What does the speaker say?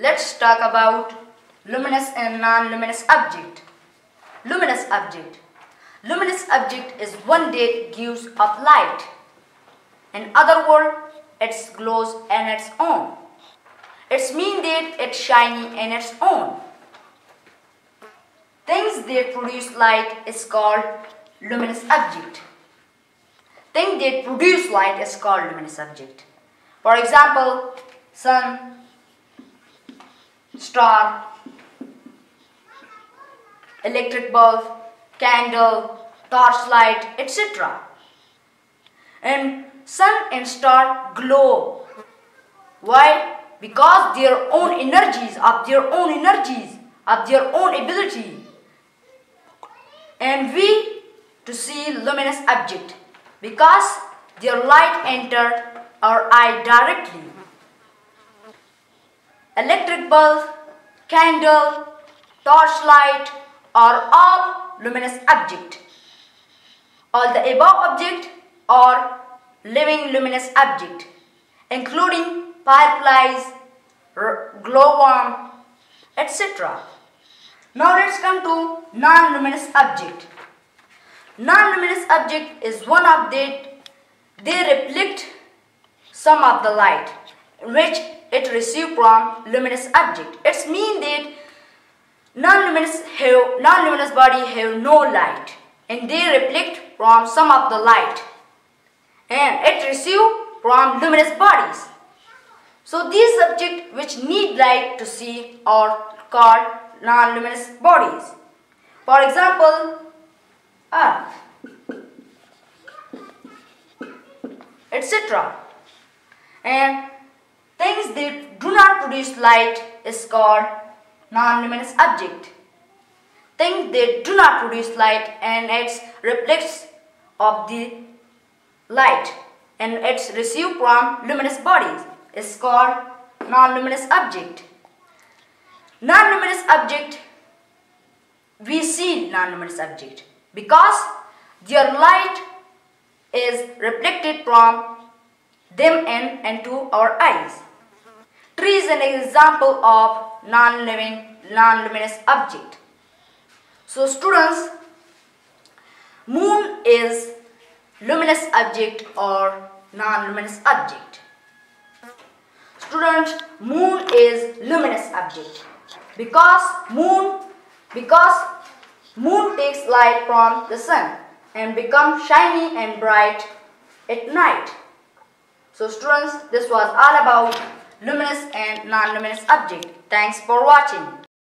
Let's talk about luminous and non-luminous object. Luminous object. Luminous object is one that gives off light. In other words, it glows on its own. It means that it's shiny on its own. Things that produce light is called luminous object. Things that produce light is called luminous object. For example, sun, star, electric bulb, candle, torchlight, etc. And sun and star glow. Why? Because their own energies, of their own ability. And we to see luminous object because their light enter our eye directly. Electric bulb, candle, torchlight are all luminous object. All the above object are living luminous object, including fireflies, glowworm, etc. Now let's come to non-luminous object. Non-luminous object is one of they reflect some of the light which it receives from luminous object. It means that non-luminous body have no light and they reflect from some of the light and it receives from luminous bodies. So these objects which need light to see are called non-luminous bodies. For example, earth, etc. And things that do not produce light is called non-luminous object. Things that do not produce light and it reflects of the light and it's received from luminous bodies is called non-luminous object. Non-luminous object, we see non-luminous object because their light is reflected from them and to our eyes. Tree is an example of non-living, non-luminous object. So students, moon is luminous object or non-luminous object. Students, moon is luminous object because moon takes light from the sun and becomes shiny and bright at night. So students, this was all about luminous and non-luminous object. Thanks for watching.